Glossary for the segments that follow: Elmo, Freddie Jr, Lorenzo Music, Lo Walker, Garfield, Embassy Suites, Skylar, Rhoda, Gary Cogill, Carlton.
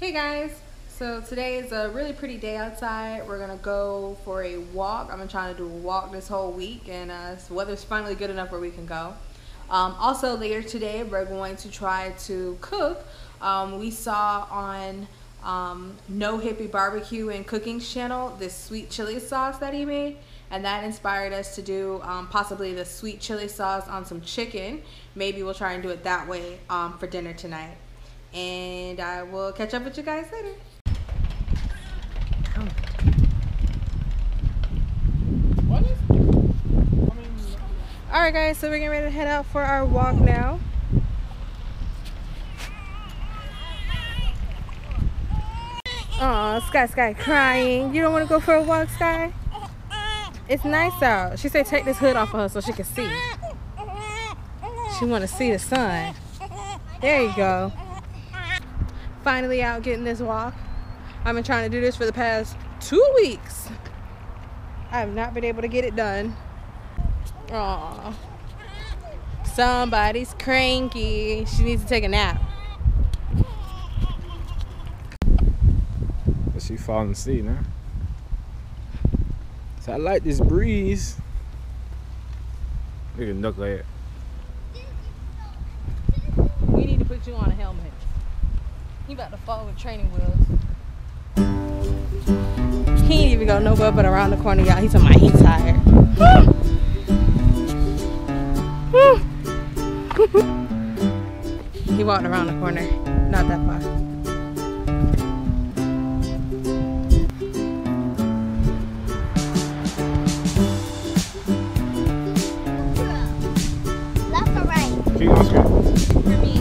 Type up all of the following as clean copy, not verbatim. Hey guys, so today is a really pretty day outside. We're gonna go for a walk. I'm trying to do a walk this whole week, and the weather's finally good enough where we can go. Also later today we're going to try to cook. We saw on No Hippie Barbecue and Cooking's channel this sweet chili sauce that he made, and that inspired us to do possibly the sweet chili sauce on some chicken. Maybe we'll try and do it that way for dinner tonight. And I will catch up with you guys later. Alright guys, so we're getting ready to head out for our walk now. Aw, Sky crying. You don't want to go for a walk, Sky? It's nice out. She said take this hood off of her so she can see. She want to see the sun. There you go. Finally out getting this walk. I've been trying to do this for the past 2 weeks. I have not been able to get it done. Aww. Somebody's cranky. She needs to take a nap. But she falling asleep now. So I like this breeze. Look at Nook like it. We need to put you on a helmet. You about to fall with training wheels. He ain't even go nowhere but around the corner, y'all. He's on my heat tire. He walked around the corner. Not that far. Left or right? Keep going straight. For me.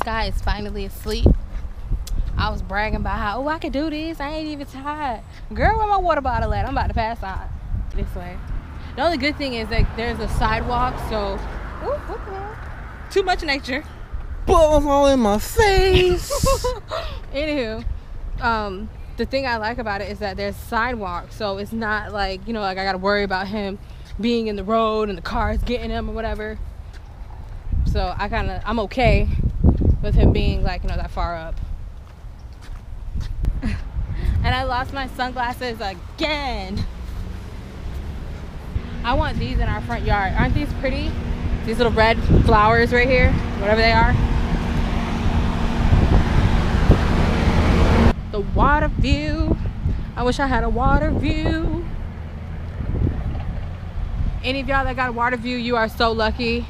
Sky is finally asleep. I was bragging about how, oh, I could do this. I ain't even tired. Girl, where my water bottle at? I'm about to pass out this way. The only good thing is that there's a sidewalk, so too much nature. Balls all in my face. Anywho, the thing I like about it is that there's sidewalk, so it's not like, you know, like I gotta worry about him being in the road and the cars getting him or whatever. So I'm okay with him being like, you know, that far up. And I lost my sunglasses again. I want these in our front yard. Aren't these pretty? These little red flowers right here, whatever they are. The water view. I wish I had a water view. Any of y'all that got a water view, you are so lucky.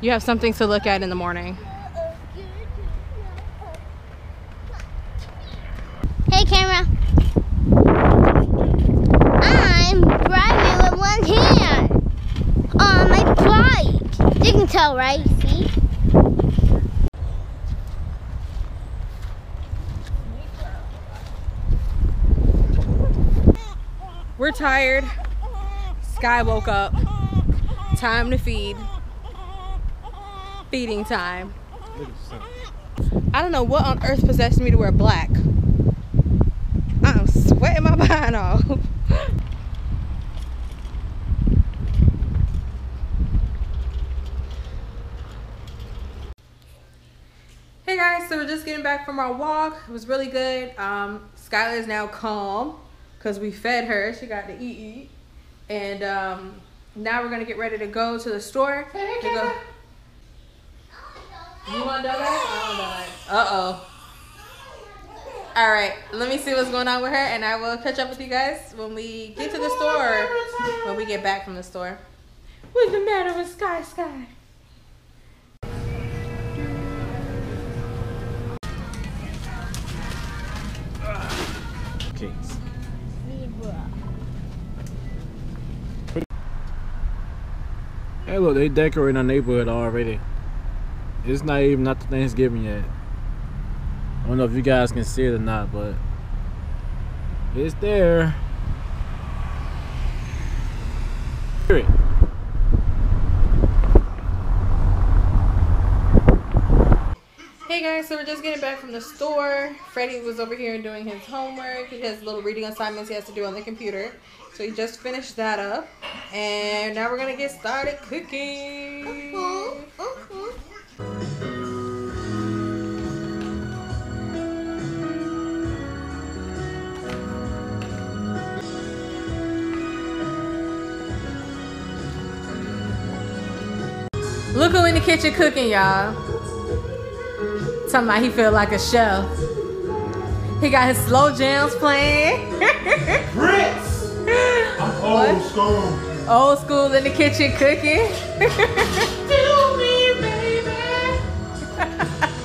You have something to look at in the morning. Hey, camera. I'm driving with one hand on my bike. You can tell, right? See? We're tired. Sky woke up. Time to feed. Feeding time. I don't know what on earth possessed me to wear black. I'm sweating my behind off. Hey guys, so we're just getting back from our walk. It was really good. Skylar is now calm because we fed her. She got to eat. And now we're gonna get ready to go to the store. Hey, to go. You want to know that? I don't know that. Uh-oh. All right. Let me see what's going on with her, and I will catch up with you guys when we get to the store or when we get back from the store. What's the matter with Sky? Jeez. Hey, look. They decorating our neighborhood already. It's not even not the Thanksgiving yet. I don't know if you guys can see it or not, but it's there. Hear it. Hey guys, so we're just getting back from the store. Freddie was over here doing his homework. He has little reading assignments he has to do on the computer. So he just finished that up. And now we're going to get started cooking. Look who in the kitchen cooking, y'all. Talking about he feel like a chef. He got his slow jams playing. Grits. I'm old school. Old school in the kitchen cooking. Do me, baby.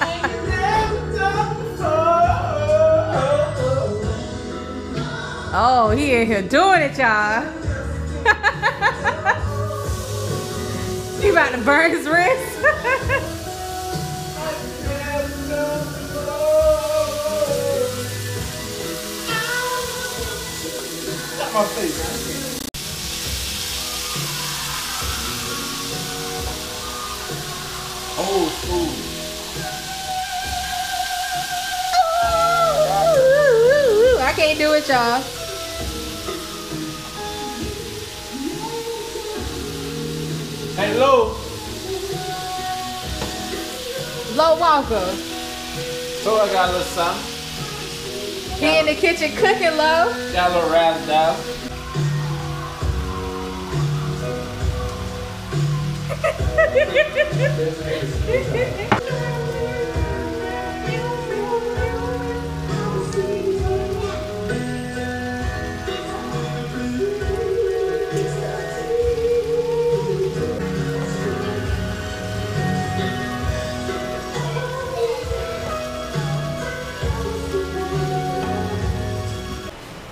Ain't never done before. Oh, he in here doing it, y'all. He about to burn his wrist. My face. Old school. I can't do it, y'all. Hey, Lo. Lo Walker. So I got a little something. He in the kitchen cooking, Lo. Got a little razzle dazzle.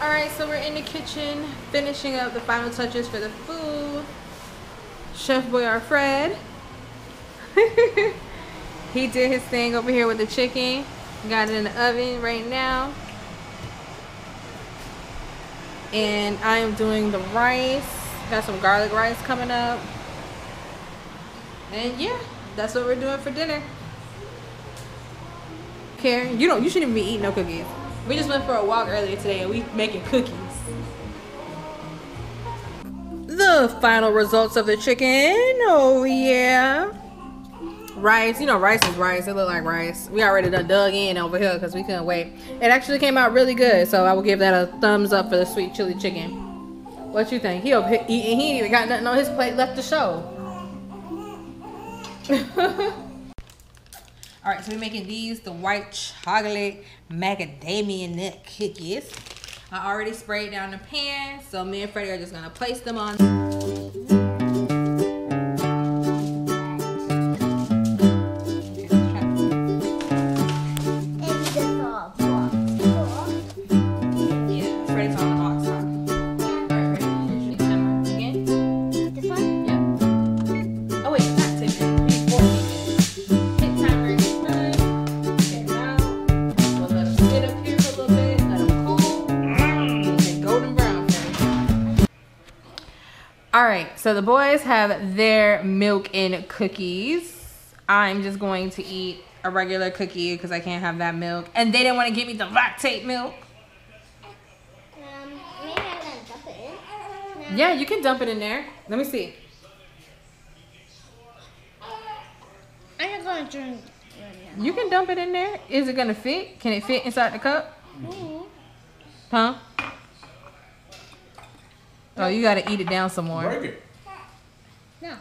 Alright, so we're in the kitchen finishing up the final touches for the food. Chef Boyar Fred. He did his thing over here with the chicken. Got it in the oven right now. And I am doing the rice. Got some garlic rice coming up. And yeah, that's what we're doing for dinner. Karen, you shouldn't be eating no cookies. We just went for a walk earlier today and we making cookies. The final results of the chicken. Oh yeah. Rice, rice is rice. It look like rice. We already done dug in over here because we couldn't wait. It actually came out really good, so I will give that a thumbs up for the sweet chili chicken. What you think? He over here eating. He ain't even got nothing on his plate left to show. All right, so we're making these the white chocolate macadamia nut cookies. I already sprayed down the pan, so me and Freddie are just gonna place them on. Alright, so the boys have their milk and cookies. I'm just going to eat a regular cookie because I can't have that milk. And they didn't want to give me the lactate milk. Maybe I'm going to dump it in. No. Yeah, you can dump it in there. Let me see. I'm going to drink right now. You can dump it in there. Is it going to fit? Can it fit inside the cup? Mm-hmm. Huh? Oh, you gotta eat it down some more. Break it. No.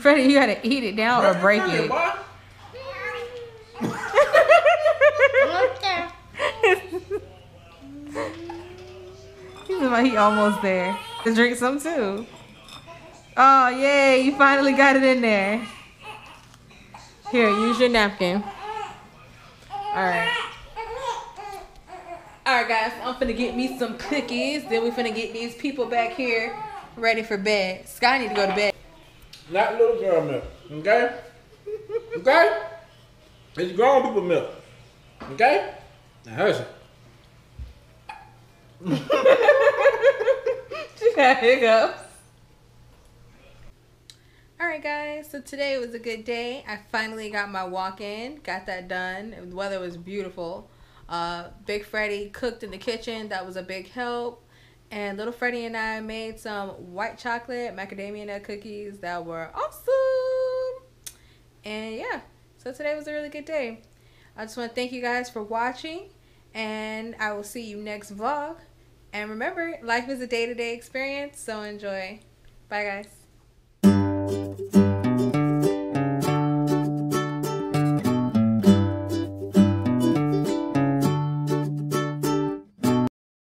Freddie, you gotta eat it down or break it. He's like, he almost there. Just drink some too. Oh, yay, you finally got it in there. Here, use your napkin. Alright. Alright guys, I'm finna get me some cookies. Then we finna get these people back here ready for bed. Sky need to go to bed. Not little girl milk, okay? Okay? It's grown people milk, okay? Now hurts it. She got hiccups. Alright. Alright guys, so today was a good day. I finally got my walk in, got that done. The weather was beautiful. Big Freddie cooked in the kitchen, that was a big help. And little Freddie and I made some white chocolate macadamia nut cookies that were awesome. And yeah, so today was a really good day. I just want to thank you guys for watching, and I will see you next vlog. And remember, life is a day-to-day experience, so enjoy. Bye guys.